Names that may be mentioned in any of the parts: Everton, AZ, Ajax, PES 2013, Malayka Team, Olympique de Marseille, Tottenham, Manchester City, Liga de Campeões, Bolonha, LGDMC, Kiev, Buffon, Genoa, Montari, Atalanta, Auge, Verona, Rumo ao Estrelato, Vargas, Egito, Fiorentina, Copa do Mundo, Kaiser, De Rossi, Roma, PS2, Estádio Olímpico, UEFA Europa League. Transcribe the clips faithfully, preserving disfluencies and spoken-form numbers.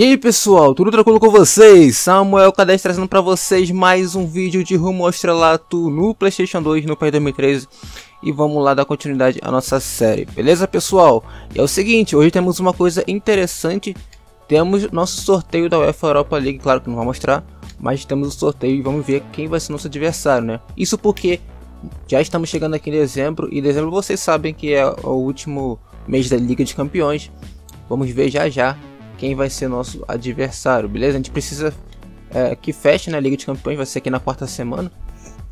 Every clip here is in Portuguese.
E aí pessoal, tudo tranquilo com vocês? Samuel Kadest trazendo para vocês mais um vídeo de Rumo ao Estrelato no Playstation dois, no PES dois mil e treze. E vamos lá dar continuidade à nossa série, beleza pessoal? E é o seguinte, hoje temos uma coisa interessante. Temos nosso sorteio da UEFA Europa League, claro que não vai mostrar, mas temos o sorteio e vamos ver quem vai ser nosso adversário, né? Isso porque já estamos chegando aqui em dezembro, e dezembro vocês sabem que é o último mês da Liga de Campeões. Vamos ver já já quem vai ser nosso adversário, beleza? A gente precisa é, que feche na Liga de Campeões, vai ser aqui na quarta semana.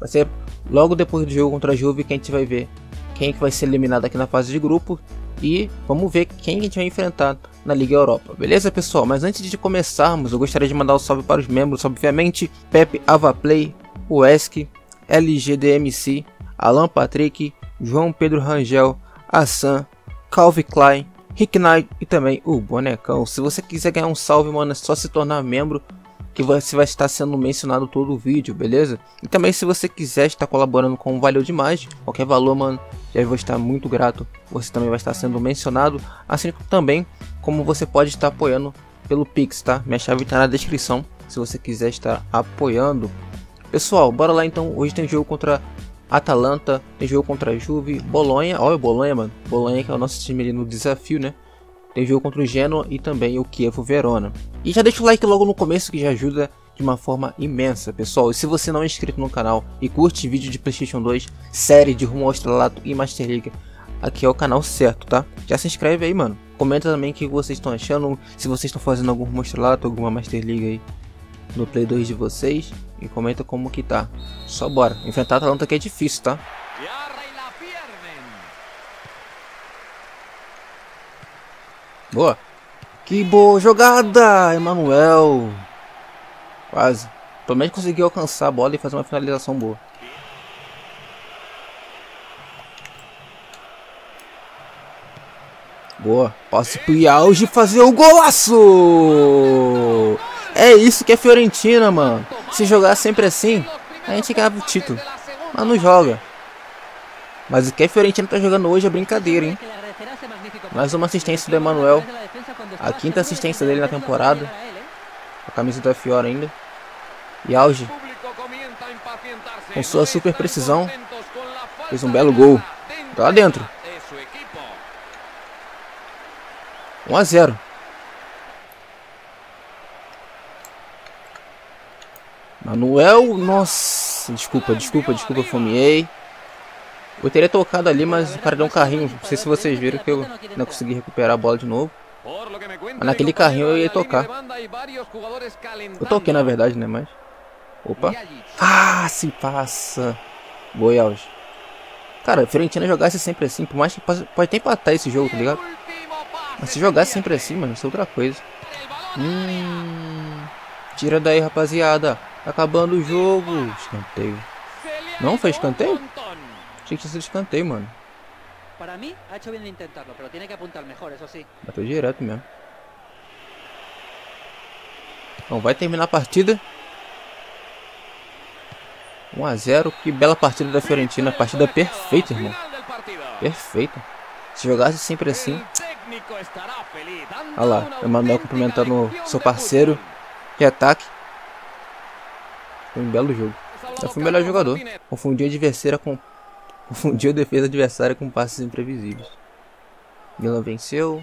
Vai ser logo depois do jogo contra a Juve que a gente vai ver quem que vai ser eliminado aqui na fase de grupo. E vamos ver quem a gente vai enfrentar na Liga Europa, beleza pessoal? Mas antes de começarmos, eu gostaria de mandar um salve para os membros, obviamente. Pepe Avaplay, Wesk, L G D M C, Alan Patrick, João Pedro Rangel, Assan, Calvi Klein, Rick Knight e também o Bonecão. Se você quiser ganhar um salve, mano, é só se tornar membro, que você vai estar sendo mencionado todo o vídeo, beleza? E também se você quiser estar colaborando com o Valeu Demais, qualquer valor, mano, já vou estar muito grato. Você também vai estar sendo mencionado, assim também como você pode estar apoiando pelo Pix, tá? Minha chave está na descrição, se você quiser estar apoiando. Pessoal, bora lá então. Hoje tem jogo contra Atalanta, tem jogo contra a Juve, Bolonha, olha o Bolonha, mano, Bolonha que é o nosso time ali no desafio, né? Tem jogo contra o Genoa e também o Kiev, o Verona. E já deixa o like logo no começo que já ajuda de uma forma imensa, pessoal. E se você não é inscrito no canal e curte vídeo de Playstation dois, série de Rumo ao Estrelato e Master League, aqui é o canal certo, tá? Já se inscreve aí, mano. Comenta também o que vocês estão achando, se vocês estão fazendo algum Rumo ao Estrelato, alguma Master League aí no Play dois de vocês, e comenta como que tá. Só bora. Enfrentar a Atalanta que é difícil, tá? Boa. Que boa jogada, Emanuel. Quase. Pelo menos conseguiu alcançar a bola e fazer uma finalização boa. Boa. Passe pro Auge e fazer o golaço! É isso que é Fiorentina, mano. Se jogar sempre assim, a gente ganha o título. Mas não joga. Mas o que a Fiorentina tá jogando hoje é brincadeira, hein? Mais uma assistência do Emanuel. A quinta assistência dele na temporada. A camisa da Fiora ainda. E Auge, com sua super precisão, fez um belo gol. Tá lá dentro. um a zero. Manuel, nossa, desculpa, desculpa, desculpa, fomeei. Eu teria tocado ali, mas o cara deu um carrinho. Não sei se vocês viram que eu não consegui recuperar a bola de novo. Mas naquele carrinho eu ia tocar. Eu toquei na verdade, né, mas... Opa. Ah, se passa. Boa, Alves. Cara, a Fiorentina jogasse sempre assim, por mais que pode, pode até empatar esse jogo, tá ligado? Mas se jogasse sempre assim, mano, isso é outra coisa. Hum... Tira daí, rapaziada. Acabando o jogo. Escanteio. Não foi escanteio? Tinha que ser escanteio, mano. Bateu direto mesmo. Então vai terminar a partida. um a zero. Que bela partida da Fiorentina. Partida perfeita, irmão. Perfeita. Se jogasse sempre assim. Olha lá. Emanuel cumprimentando seu parceiro de ataque. Foi um belo jogo. Já foi o melhor jogador. Confundiu a adversária com... Confundiu a defesa adversária com passes imprevisíveis. Milan venceu.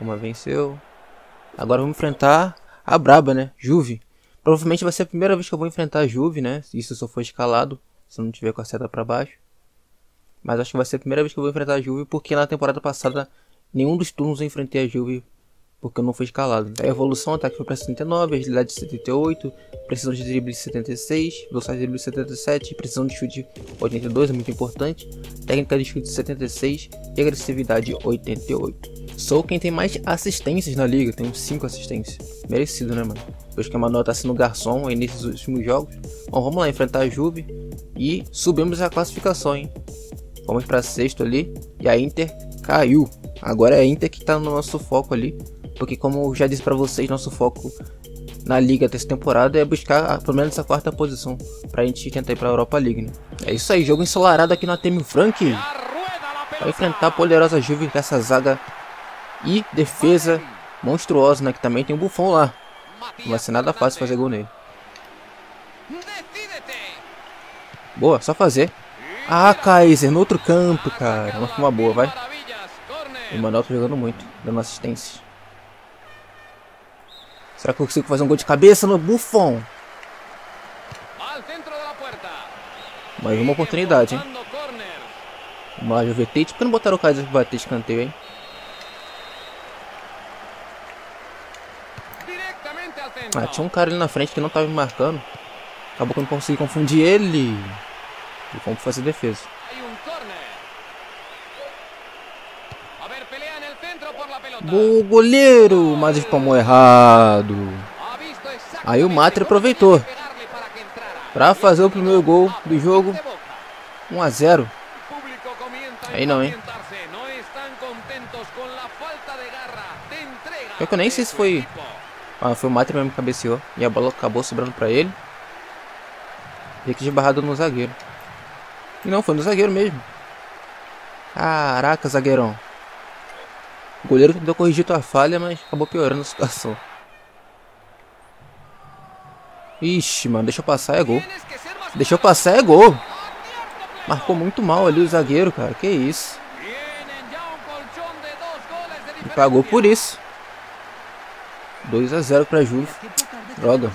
Roma venceu. Agora vamos enfrentar a braba, né? Juve. Provavelmente vai ser a primeira vez que eu vou enfrentar a Juve, né? Isso só foi escalado, se eu não tiver com a seta pra baixo. Mas acho que vai ser a primeira vez que eu vou enfrentar a Juve, porque na temporada passada, nenhum dos turnos eu enfrentei a Juve, porque eu não fui escalado. A evolução, ataque foi para setenta e nove, agilidade setenta e oito, precisão de drible setenta e seis, velocidade de drible setenta e sete, precisão de chute oitenta e dois, é muito importante, técnica de chute setenta e seis e agressividade oitenta e oito. Sou quem tem mais assistências na liga, tenho cinco assistências. Merecido, né, mano? Depois que a Emanuel tá sendo garçom aí nesses últimos jogos. Bom, vamos lá enfrentar a Juve e subimos a classificação, hein? Vamos para sexto ali, e a Inter caiu. Agora é a Inter que tá no nosso foco ali. porque, como eu já disse para vocês, nosso foco na liga dessa temporada é buscar pelo menos a quarta posição para a gente tentar ir para a Europa League, né? É isso aí, jogo ensolarado aqui no A T M Frank. Vai enfrentar a poderosa Juve com essa zaga e defesa monstruosa, né? Que também tem o Buffon lá. Não vai ser nada fácil fazer gol nele. Boa, só fazer. Ah, Kaiser, no outro canto, cara. Uma forma boa, vai. O Emanuel tá jogando muito, dando assistência. Será que eu consigo fazer um gol de cabeça no Buffon? Mais uma oportunidade, hein? Vamos lá, Jovetić. Por que não botaram o Kaiser pra bater escanteio, hein? Ah, tinha um cara ali na frente que não tava me marcando. Acabou que eu não consegui confundir ele. E vamos fazer defesa. Boa, goleiro! Mas espalmou errado. Aí o Matri aproveitou para fazer o primeiro gol do jogo. um a zero. Aí não, hein? Eu, que eu nem sei se foi... Ah, foi o Matri mesmo que cabeceou. E a bola acabou sobrando pra ele. E aqui esbarrado no zagueiro. E não, foi no zagueiro mesmo. Caraca, zagueirão. O goleiro tentou corrigir tua falha, mas acabou piorando a situação. Ixi, mano, deixa eu passar, é gol. Deixa eu passar, é gol. Marcou muito mal ali o zagueiro, cara. Que isso. E pagou por isso. dois a zero pra Juve. Droga.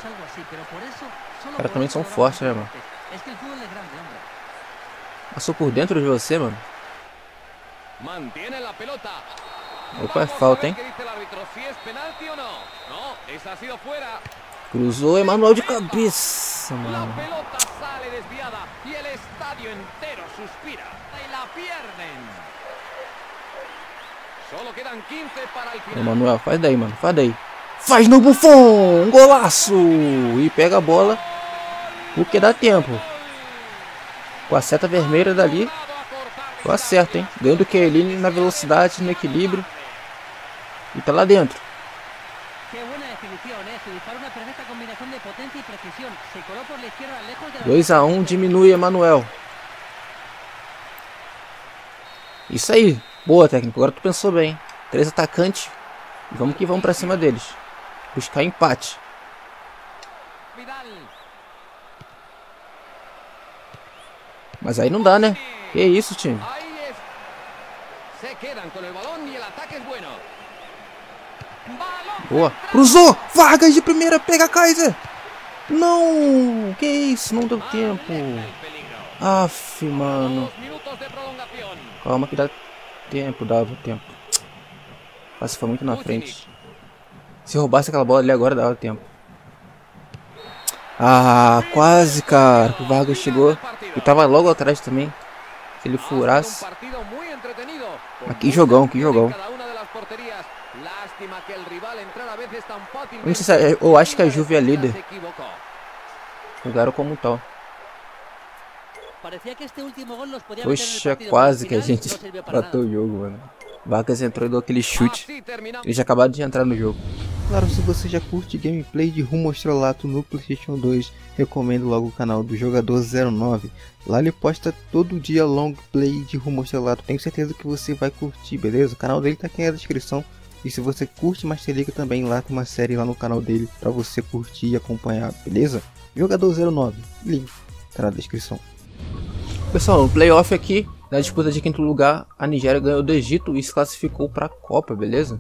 Os caras também são fortes, né, mano? Passou por dentro de você, mano. Opa, é falta, hein? Cruzou Emanuel de cabeça, mano. Emanuel, faz daí, mano. Faz daí. Faz no Buffon! Um golaço! E pega a bola. Porque dá tempo. Com a seta vermelha dali. Eu acerto, hein? Ganho do Kieline na velocidade, no equilíbrio. E tá lá dentro. dois a um, diminui Emanuel. Isso aí. Boa, técnico. Agora tu pensou bem. Três atacantes. E vamos que vamos pra cima deles. Buscar empate. Mas aí não dá, né? Que isso, time. Boa. Cruzou! Vargas de primeira. Pega Kaiser. Não! Que isso? Não deu tempo. Aff, mano. Calma que dá tempo. Dava tempo. Passa, foi muito na frente. Se roubasse aquela bola ali agora, dava tempo. Ah, quase, cara. O Vargas chegou. E tava logo atrás também. Se ele furasse. Ah, que jogão, que jogão. Eu acho que a Juve é a líder. Jogaram como um tal. Poxa, quase que a gente matou o jogo, mano. Vargas entrou e deu aquele chute. Eles já acabaram de entrar no jogo. Claro, se você já curte gameplay de Rumo ao Estrelato no Playstation dois, recomendo logo o canal do Jogador zero nove. Lá ele posta todo dia long play de Rumo ao Estrelato. Tenho certeza que você vai curtir, beleza? O canal dele tá aqui na descrição. E se você curte Master League também, lá tem uma série lá no canal dele pra você curtir e acompanhar, beleza? Jogador zero nove, link tá na descrição. Pessoal, no playoff aqui, na disputa de quinto lugar, a Nigéria ganhou do Egito e se classificou para a Copa, beleza?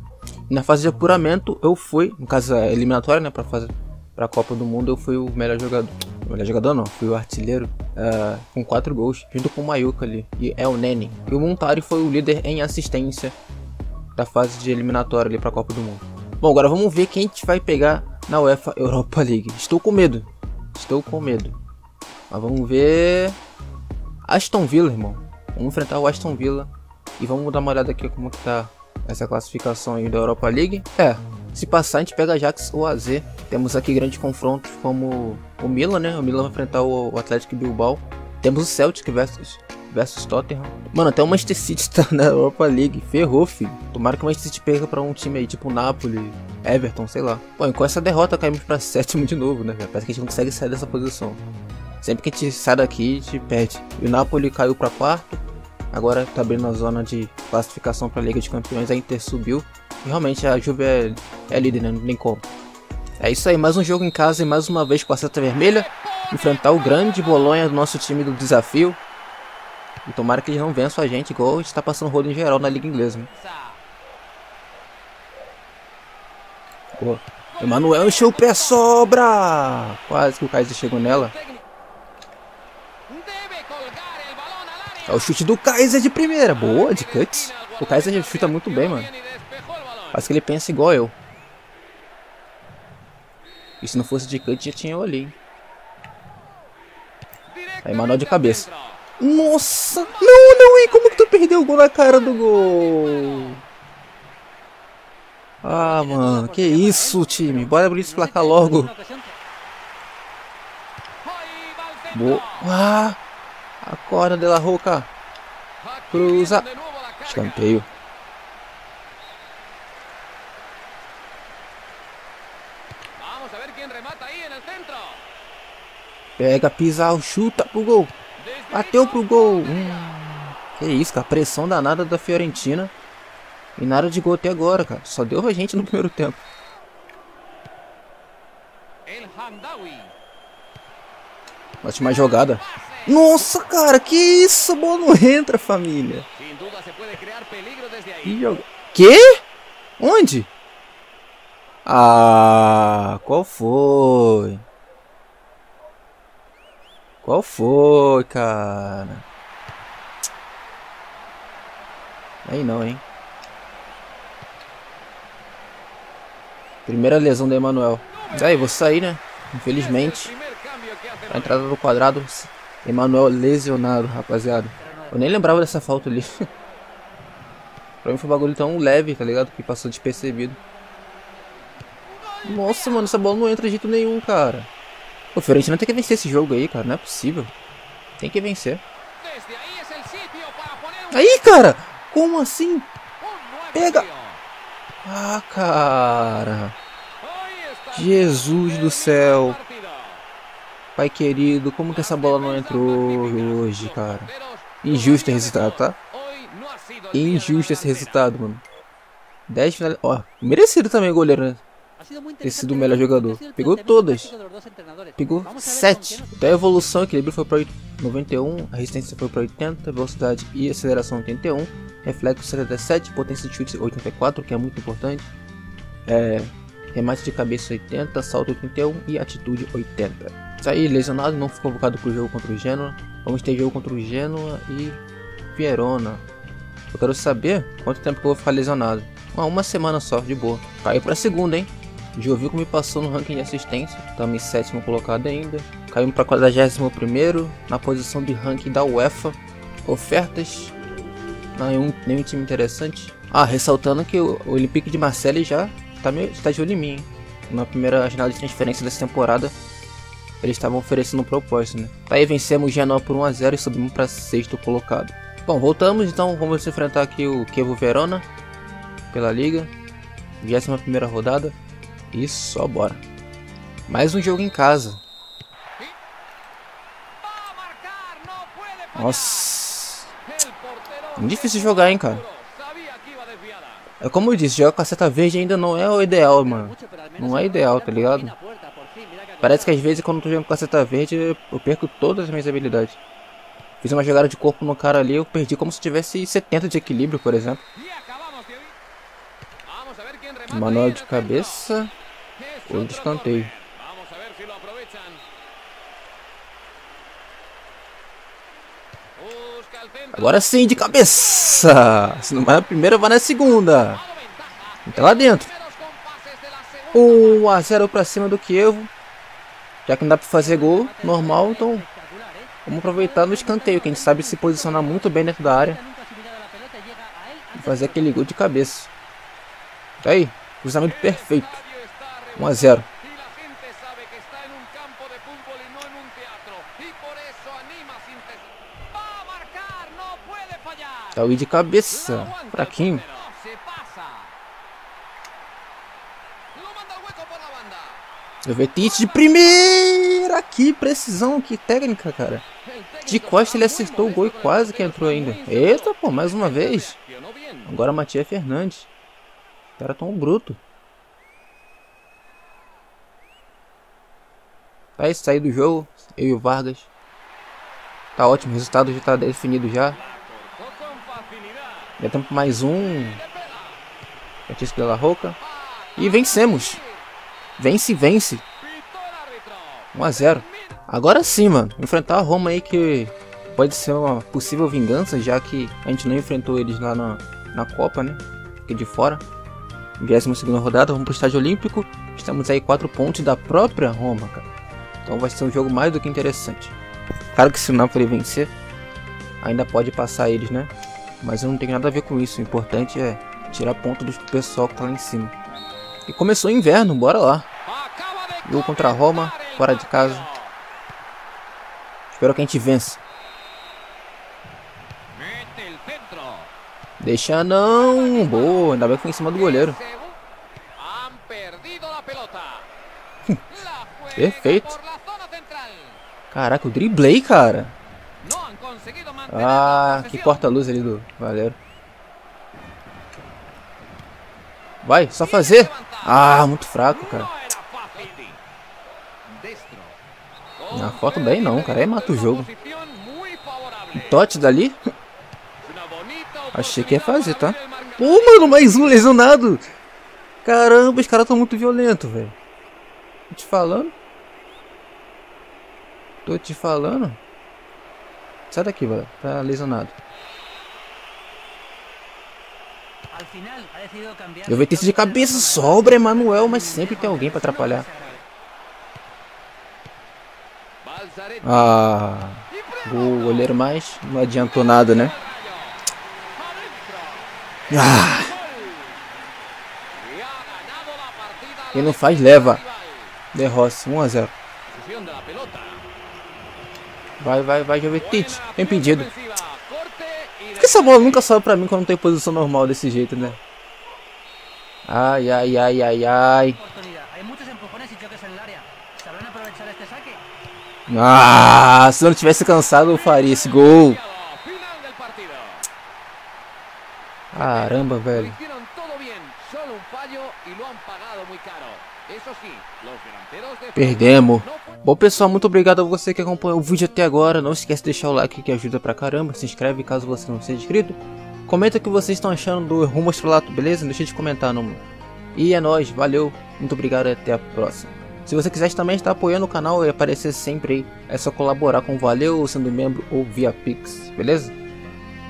Na fase de apuramento, eu fui, no caso a eliminatória, né, para fase para a Copa do Mundo, eu fui o melhor jogador, o melhor jogador não, fui o artilheiro uh, com quatro gols, junto com o Mayuka ali e El Neni. E o Montari foi o líder em assistência da fase de eliminatória ali para a Copa do Mundo. Bom, agora vamos ver quem a gente vai pegar na UEFA Europa League. Estou com medo, estou com medo. Mas vamos ver. Aston Villa, irmão. Vamos enfrentar o Aston Villa e vamos dar uma olhada aqui como que tá essa classificação aí da Europa League. É, se passar a gente pega Ajax ou A Z. Temos aqui grandes confrontos como o Milan, né? O Milan vai enfrentar o Atlético Bilbao. Temos o Celtic versus versus Tottenham. Mano, até o Manchester City tá na Europa League. Ferrou, filho. Tomara que o Manchester City perca pra um time aí, tipo Napoli, Everton, sei lá. Bom, e com essa derrota caímos pra sétimo de novo, né, velho? Parece que a gente não consegue sair dessa posição. Sempre que a gente sai daqui, a gente perde. E o Napoli caiu pra quarto. Agora tá abrindo a zona de classificação pra Liga de Campeões. A Inter subiu. E realmente a Juve é, é líder, né? Não tem como. É isso aí, mais um jogo em casa e mais uma vez com a seta vermelha. Enfrentar o grande Bolonha do nosso time do desafio. E tomara que eles não vençam a gente, igual a gente tá passando rolo em geral na Liga Inglesa. Né? Oh, Emanuel encheu o pé, sobra! Quase que o Kaiser chegou nela. É o chute do Kaiser de primeira. Boa, de cuts. O Kaiser chuta muito bem, mano. Parece que ele pensa igual eu. E se não fosse de cut, já tinha eu ali, hein? Aí, Emanuel de cabeça. Nossa! Não, não, hein? Como que tu perdeu o gol na cara do gol? Ah, mano. Que isso, time. Bora abrir esse placar logo. Boa. Ah! Acorda, De La Roca. Cruza. Escanteio. Pega, Pizarro, chuta pro gol. Bateu pro gol. Hum, que isso, cara. Pressão danada da Fiorentina. E nada de gol até agora, cara. Só deu a gente no primeiro tempo. Bate mais jogada. Nossa, cara. Que isso. A bola não entra, família. Que joga... Quê? Onde? Ah, qual foi? Qual foi, cara? Aí não, hein? Primeira lesão do Emanuel. Aí, vou sair, né? Infelizmente. A entrada do quadrado. Emanuel lesionado, rapaziada. Eu nem lembrava dessa falta ali. Pra mim foi um bagulho tão leve, tá ligado? Que passou despercebido. Nossa, mano. Essa bola não entra de jeito nenhum, cara. O Fiorentina tem que vencer esse jogo aí, cara. Não é possível. Tem que vencer. Aí, cara! Como assim? Pega! Ah, cara! Jesus do céu! Pai querido, como que essa bola não entrou hoje, cara? Injusto esse resultado, tá? Injusto esse resultado, mano. dez finais... Ó, merecido também, goleiro, né? Ter sido o melhor jogador. Pegou todas. Pegou sete. Até a evolução, equilíbrio foi para noventa e um. A resistência foi para oitenta. Velocidade e aceleração oitenta e um. Reflexo setenta e sete. Potência de chute oitenta e quatro, que é muito importante. É, remate de cabeça oitenta. Salto oitenta e um. E atitude oitenta. Isso aí, lesionado. Não foi convocado para o jogo contra o Genoa. Vamos ter jogo contra o Genoa e Verona. Eu quero saber quanto tempo que eu vou ficar lesionado. Uma, uma semana só, de boa. Caiu para segunda, hein? Jovico me passou no ranking de assistência, estamos em sétimo colocado ainda. Caímos para quadragésimo primeiro, na posição de ranking da UEFA. Ofertas, nenhum, nenhum time interessante. Ah, ressaltando que o Olympique de Marseille já está tá de olho em mim, hein? Na primeira janela de transferência dessa temporada, eles estavam oferecendo um propósito, né? Aí vencemos o Genoa por um a zero e subimos para sexto colocado. Bom, voltamos, então vamos enfrentar aqui o Kiev Verona, pela Liga, vigésima primeira rodada. E só bora. Mais um jogo em casa. Nossa. É difícil jogar, hein, cara. É como eu disse, jogar com a seta verde ainda não é o ideal, mano. Não é ideal, tá ligado? Parece que às vezes quando eu tô jogando com a seta verde, eu perco todas as minhas habilidades. Fiz uma jogada de corpo no cara ali, eu perdi como se tivesse setenta de equilíbrio, por exemplo. Emanuel de cabeça. Ou de escanteio. Agora sim, de cabeça. Se não vai na primeira, vai na segunda. Tá lá dentro. um a zero pra cima do Kiev. Já que não dá pra fazer gol normal, então vamos aproveitar no escanteio, que a gente sabe se posicionar muito bem dentro da área e fazer aquele gol de cabeça. Aí, cruzamento perfeito. um a zero. Daí de cabeça. Fraquinho. Jovetić de primeira. Que precisão, que técnica, cara. De costa ele acertou o gol e quase que entrou ainda. Eita, pô, mais uma vez. Agora Matias Fernandes. O cara tão bruto. Tá aí, saí do jogo. Eu e o Vargas. Tá ótimo, o resultado já tá definido já. Já estamos mais um. Batista pela Roca. E vencemos. Vence, vence. um a zero. Agora sim, mano. Enfrentar a Roma aí que pode ser uma possível vingança, já que a gente não enfrentou eles lá na, na Copa, né? Fiquei de fora. vigésima segunda rodada, vamos pro estádio olímpico. Estamos aí quatro pontos da própria Roma, cara. Então vai ser um jogo mais do que interessante. Claro que se o Napoli vencer, ainda pode passar eles, né? Mas eu não tenho nada a ver com isso. O importante é tirar ponto do pessoal que tá lá em cima. E começou o inverno, bora lá. Gol contra a Roma, fora de casa. Espero que a gente vença. Deixa não. Boa, ainda bem que foi em cima do goleiro. Perfeito. Caraca, eu driblei, cara. Ah, que corta-luz ali do goleiro. Vai, só fazer. Ah, muito fraco, cara. Na foto daí não, cara. Aí mata o jogo. O Totti dali. Achei que ia fazer, tá? Pô, mano, mais um lesionado. Caramba, os caras estão muito violentos, velho. Tô te falando. Tô te falando. Sai daqui, velho. Tá lesionado. Eu vou ter isso de cabeça, sobra Emanuel, mas sempre tem alguém para atrapalhar. Ah, o goleiro mais não adiantou nada, né? Ah. Quem não faz leva. De Rossi, um a zero. Vai, vai, vai, Jovetić. Tem pedido. Por que essa bola nunca sobe pra mim quando tem posição normal desse jeito, né? Ai, ai, ai, ai, ai. Ah, se eu não tivesse cansado eu faria esse gol. Caramba, velho. Perdemos. Bom, pessoal, muito obrigado a você que acompanhou o vídeo até agora. Não esquece de deixar o like que ajuda pra caramba. Se inscreve caso você não seja inscrito. Comenta o que vocês estão achando do Rumo ao Estrelato, beleza? Não deixa de comentar, não. E é nóis, valeu. Muito obrigado e até a próxima. Se você quiser também estar apoiando o canal e aparecer sempre aí, é só colaborar com o Valeu, sendo membro ou via Pix, beleza?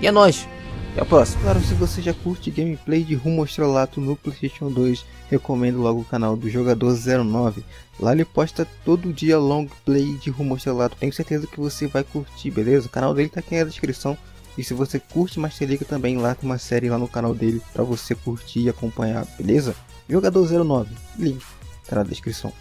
E é nóis, até a próxima. Claro, se você já curte gameplay de Rumo ao Estrelato no Playstation dois, recomendo logo o canal do Jogador zero nove. Lá ele posta todo dia long play de Rumo ao Estrelato, tenho certeza que você vai curtir, beleza? O canal dele tá aqui na descrição. E se você curte Master League também, lá tem uma série lá no canal dele pra você curtir e acompanhar, beleza? Jogador zero nove, link tá na descrição.